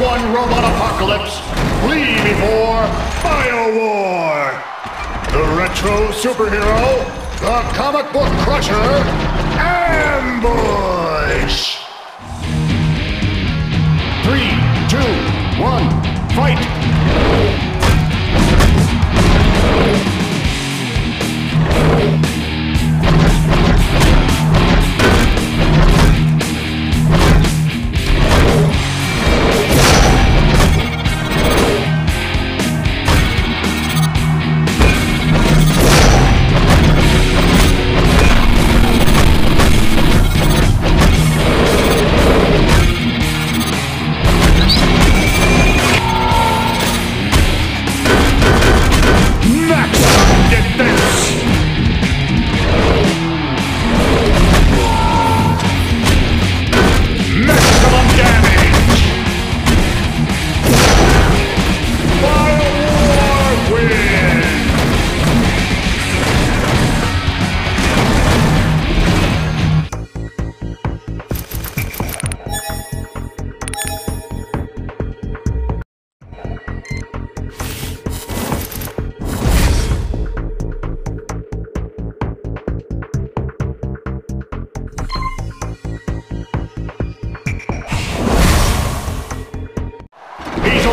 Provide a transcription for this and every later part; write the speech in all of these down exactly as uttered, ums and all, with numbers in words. one robot apocalypse, flee before Bio War! The retro superhero, the comic book crusher, ambush! Three, two, one, fight!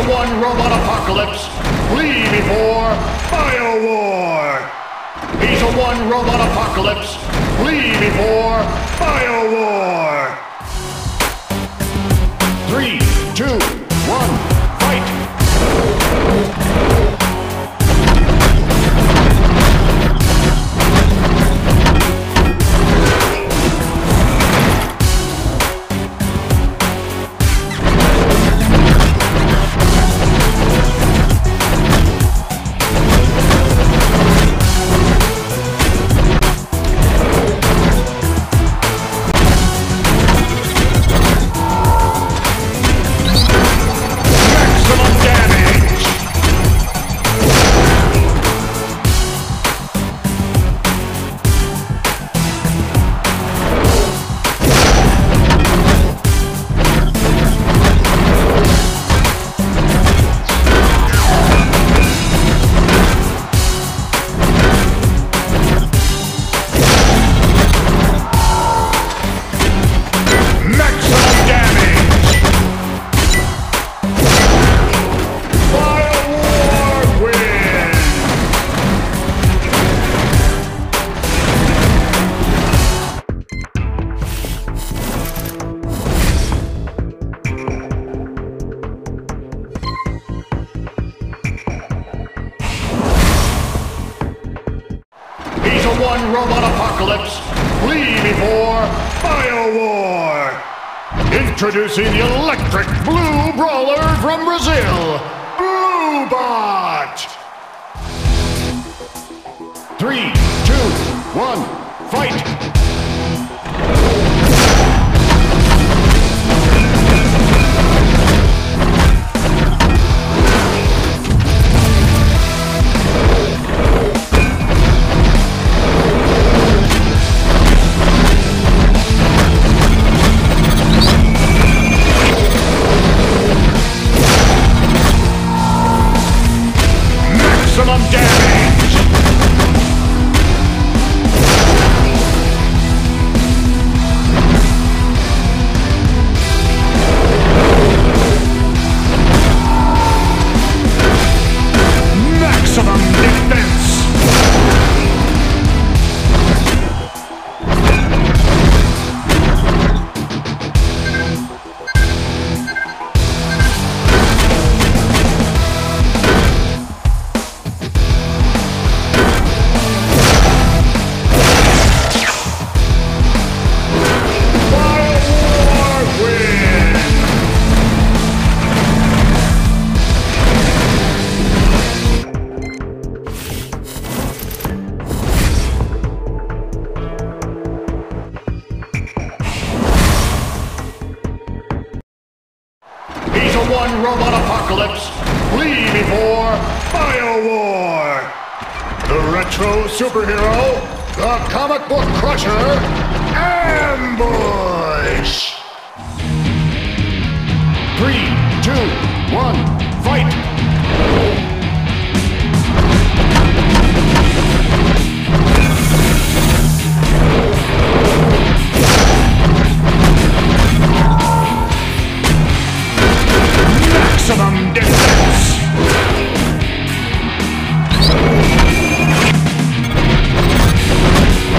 One robot apocalypse, flee before Bio War! Beta one robot apocalypse, flee before Bio War! Three, two, one, fight! One robot apocalypse, flee before Bio War! Introducing the electric blue brawler from Brazil, Blue Bot! Three, two, one, fight! One robot apocalypse, flee before Bio War! The retro superhero, the comic book crusher, ambush! Three, two, one, fight! One robot apocalypse, flee before Bio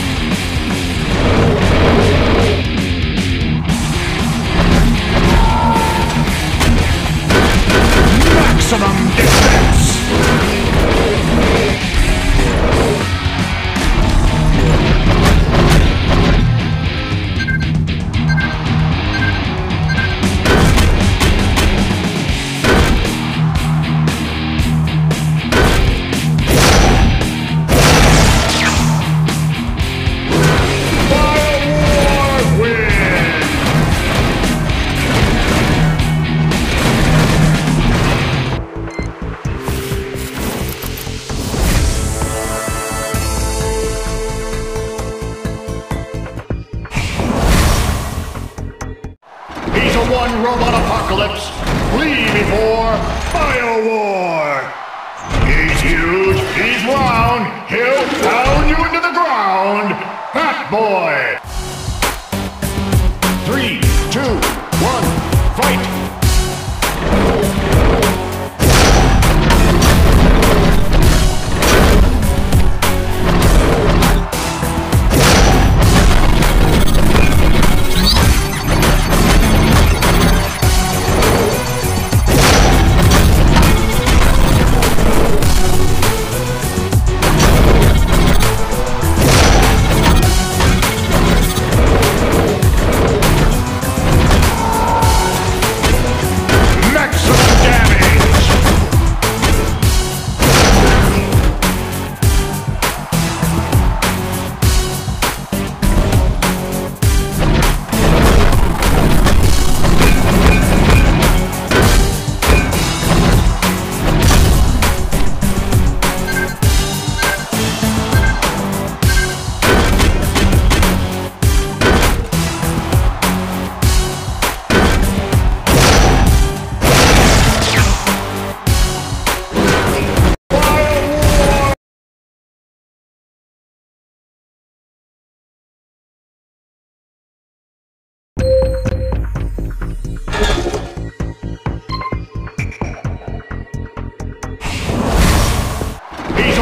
War! He's huge, he's round, he'll pound you into the ground! Fat Boy! Three, two, one, fight!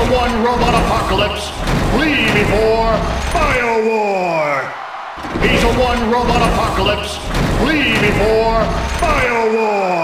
One robot apocalypse, flee before Bio War! He's a one robot apocalypse, flee before Bio War!